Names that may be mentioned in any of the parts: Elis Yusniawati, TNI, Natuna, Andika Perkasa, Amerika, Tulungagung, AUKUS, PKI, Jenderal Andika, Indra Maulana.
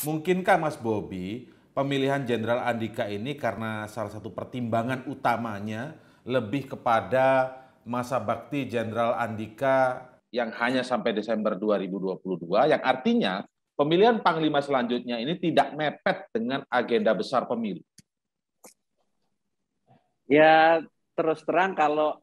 Mungkinkah Mas Bobi pemilihan Jenderal Andika ini karena salah satu pertimbangan utamanya lebih kepada masa bakti Jenderal Andika yang hanya sampai Desember 2022, yang artinya pemilihan Panglima selanjutnya ini tidak mepet dengan agenda besar pemilu? Ya, terus terang kalau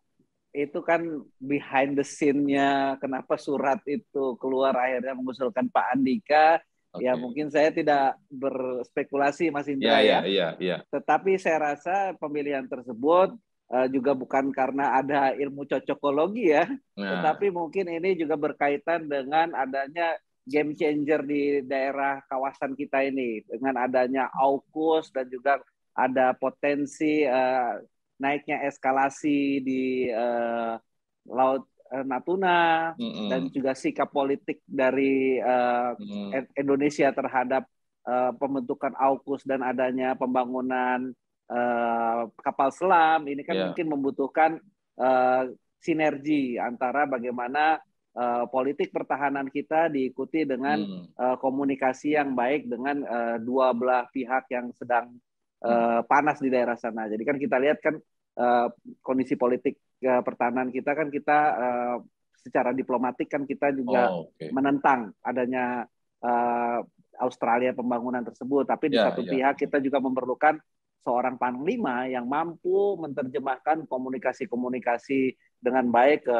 itu kan behind the scene-nya kenapa surat itu keluar akhirnya mengusulkan Pak Andika, okay. Ya mungkin saya tidak berspekulasi Mas Indra, ya. Tetapi saya rasa pemilihan tersebut juga bukan karena ada ilmu cocokologi ya, tetapi mungkin ini juga berkaitan dengan adanya game changer di daerah kawasan kita ini, dengan adanya AUKUS dan juga ada potensi naiknya eskalasi di Laut Natuna, dan juga sikap politik dari Indonesia terhadap pembentukan AUKUS dan adanya pembangunan kapal selam ini kan mungkin membutuhkan sinergi antara bagaimana politik pertahanan kita diikuti dengan komunikasi yang baik dengan dua belah pihak yang sedang panas di daerah sana. Jadi kan kita lihat kan kondisi politik pertahanan kita kan kita secara diplomatik kan kita juga menentang adanya Australia pembangunan tersebut, tapi di satu pihak kita juga memerlukan seorang panglima yang mampu menerjemahkan komunikasi-komunikasi dengan baik ke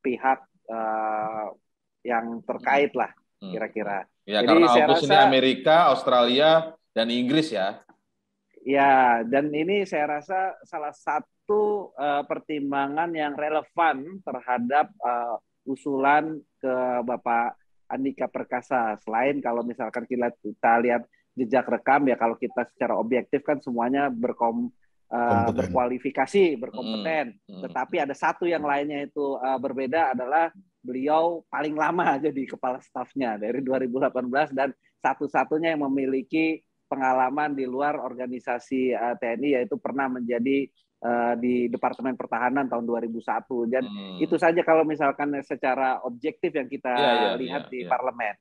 pihak yang terkait lah kira-kira. Ya, jadi karena saya rasa ini Amerika, Australia, dan Inggris ya. Ya, dan ini saya rasa salah satu pertimbangan yang relevan terhadap usulan ke Bapak Andika Perkasa. Selain kalau misalkan kita lihat jejak rekam ya, kalau kita secara objektif kan semuanya berkualifikasi, berkompeten. Tetapi ada satu yang lainnya itu berbeda adalah beliau paling lama jadi kepala stafnya dari 2018 dan satu-satunya yang memiliki pengalaman di luar organisasi TNI, yaitu pernah menjadi di Departemen Pertahanan tahun 2001. Dan itu saja kalau misalkan secara objektif yang kita lihat di parlemen.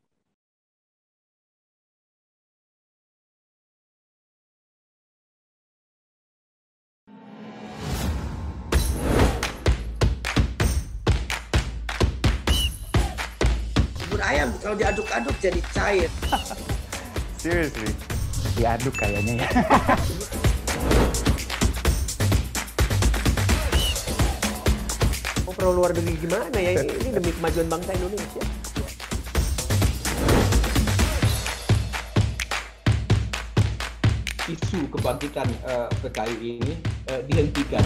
Ayam kalau diaduk-aduk jadi cair. Seriously, diaduk kayaknya ya. Perlu luar negeri gimana ya? Ini demi kemajuan bangsa Indonesia. Isu kebangkitan PKI ini dihentikan.